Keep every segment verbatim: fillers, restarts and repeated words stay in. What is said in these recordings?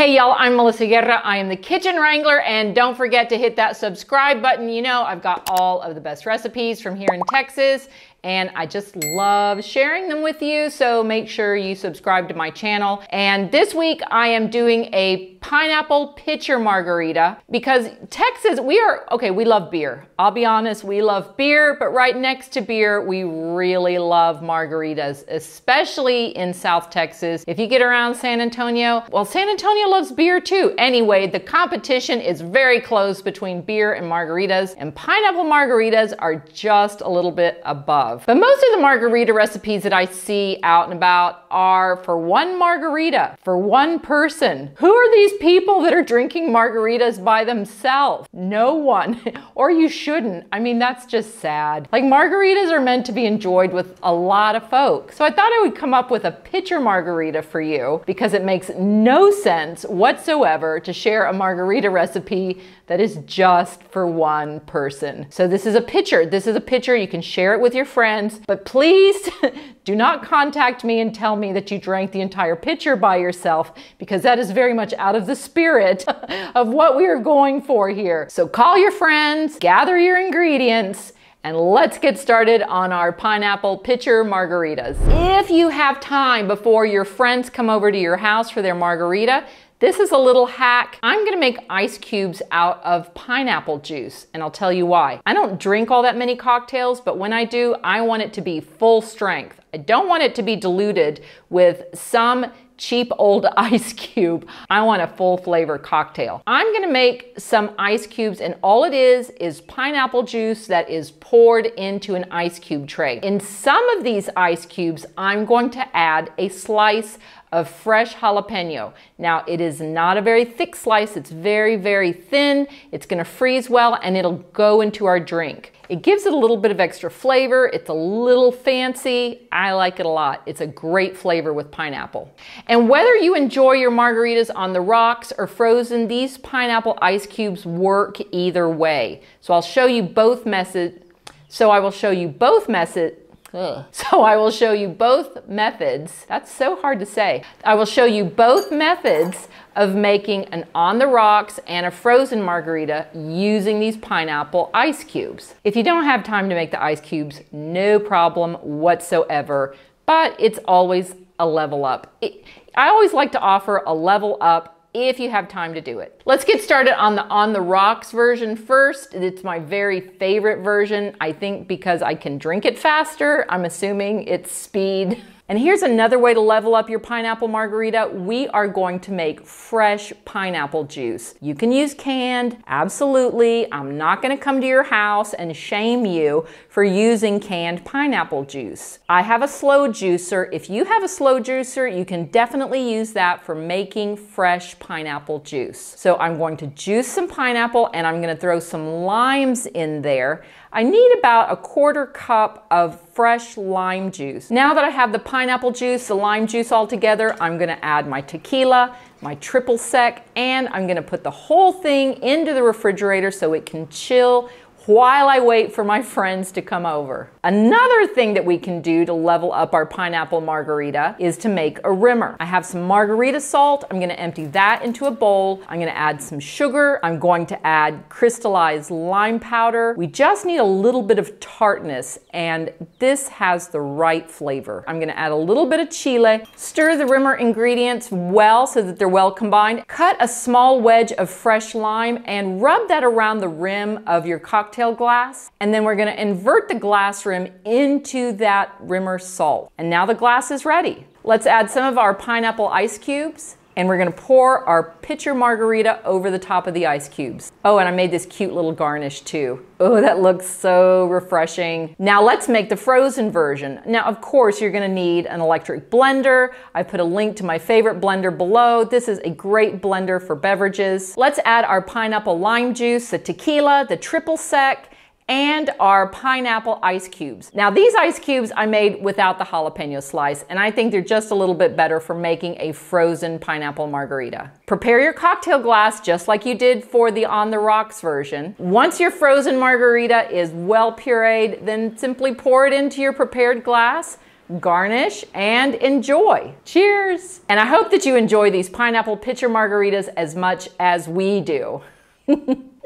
Hey y'all, I'm Melissa Guerra. I am the Kitchen Wrangler, and don't forget to hit that subscribe button. You know, I've got all of the best recipes from here in Texas, and I just love sharing them with you, so make sure you subscribe to my channel. And this week I am doing a pineapple pitcher margarita because Texas, we are, okay, we love beer. I'll be honest, we love beer, but right next to beer, we really love margaritas, especially in South Texas. If you get around San Antonio, well, San Antonio loves beer too. Anyway, the competition is very close between beer and margaritas, and pineapple margaritas are just a little bit above. But most of the margarita recipes that I see out and about are for one margarita, for one person. Who are these people that are drinking margaritas by themselves? No one. Or you shouldn't. I mean, that's just sad. Like, margaritas are meant to be enjoyed with a lot of folks. So I thought I would come up with a pitcher margarita for you because it makes no sense whatsoever to share a margarita recipe that is just for one person. So this is a pitcher. This is a pitcher. You can share it with your friends. friends, but please do not contact me and tell me that you drank the entire pitcher by yourself, because that is very much out of the spirit of what we are going for here. So call your friends, gather your ingredients, and let's get started on our pineapple pitcher margaritas. If you have time before your friends come over to your house for their margarita, this is a little hack. I'm gonna make ice cubes out of pineapple juice, and I'll tell you why. I don't drink all that many cocktails, but when I do, I want it to be full strength. I don't want it to be diluted with some cheap old ice cube. I want a full flavor cocktail. I'm gonna make some ice cubes, and all it is is pineapple juice that is poured into an ice cube tray. In some of these ice cubes, I'm going to add a slice of fresh jalapeno. Now, it is not a very thick slice. It's very, very thin. It's gonna freeze well, and it'll go into our drink. It gives it a little bit of extra flavor. It's a little fancy. I like it a lot. It's a great flavor with pineapple. And whether you enjoy your margaritas on the rocks or frozen, these pineapple ice cubes work either way. So I'll show you both methods. So I will show you both methods. Ugh. So I will show you both methods. That's so hard to say. I will show you both methods of making an on the rocks and a frozen margarita using these pineapple ice cubes. If you don't have time to make the ice cubes, no problem whatsoever, but it's always a level up. It, I always like to offer a level up if you have time to do it. Let's get started on the on the rocks version first. It's my very favorite version, I think, because I can drink it faster. I'm assuming it's speed. And here's another way to level up your pineapple margarita. We are going to make fresh pineapple juice. You can use canned, absolutely. I'm not gonna come to your house and shame you for using canned pineapple juice. I have a slow juicer. If you have a slow juicer, you can definitely use that for making fresh pineapple juice. So I'm going to juice some pineapple, and I'm gonna throw some limes in there. I need about a quarter cup of fresh lime juice. Now that I have the pineapple juice, the lime juice all together, I'm gonna add my tequila, my triple sec, and I'm gonna put the whole thing into the refrigerator so it can chill while I wait for my friends to come over. Another thing that we can do to level up our pineapple margarita is to make a rimmer. I have some margarita salt. I'm gonna empty that into a bowl. I'm gonna add some sugar. I'm going to add crystallized lime powder. We just need a little bit of tartness, and this has the right flavor. I'm gonna add a little bit of chile. Stir the rimmer ingredients well so that they're well combined. Cut a small wedge of fresh lime and rub that around the rim of your cocktail glass, and then we're going to invert the glass rim into that rimmer salt. And now the glass is ready. Let's add some of our pineapple ice cubes, and we're going to pour our pitcher margarita over the top of the ice cubes. Oh, and I made this cute little garnish too. Oh, that looks so refreshing. Now let's make the frozen version. Now, of course, you're gonna need an electric blender. I put a link to my favorite blender below. This is a great blender for beverages. Let's add our pineapple lime juice, the tequila, the triple sec, and our pineapple ice cubes. Now, these ice cubes I made without the jalapeno slice, and I think they're just a little bit better for making a frozen pineapple margarita. Prepare your cocktail glass just like you did for the on the rocks version. Once your frozen margarita is well pureed, then simply pour it into your prepared glass. garnish, and enjoy. Cheers! And I hope that you enjoy these pineapple pitcher margaritas as much as we do.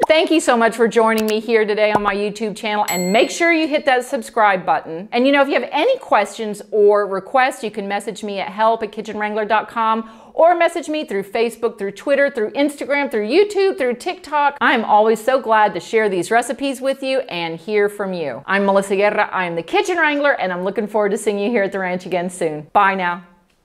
Thank you so much for joining me here today on my YouTube channel, and make sure you hit that subscribe button. And you know, if you have any questions or requests, you can message me at help at kitchen wrangler dot com or message me through Facebook, through Twitter, through Instagram, through YouTube, through TikTok. I'm always so glad to share these recipes with you and hear from you. I'm Melissa Guerra, I am the Kitchen Wrangler, and I'm looking forward to seeing you here at the ranch again soon. Bye now.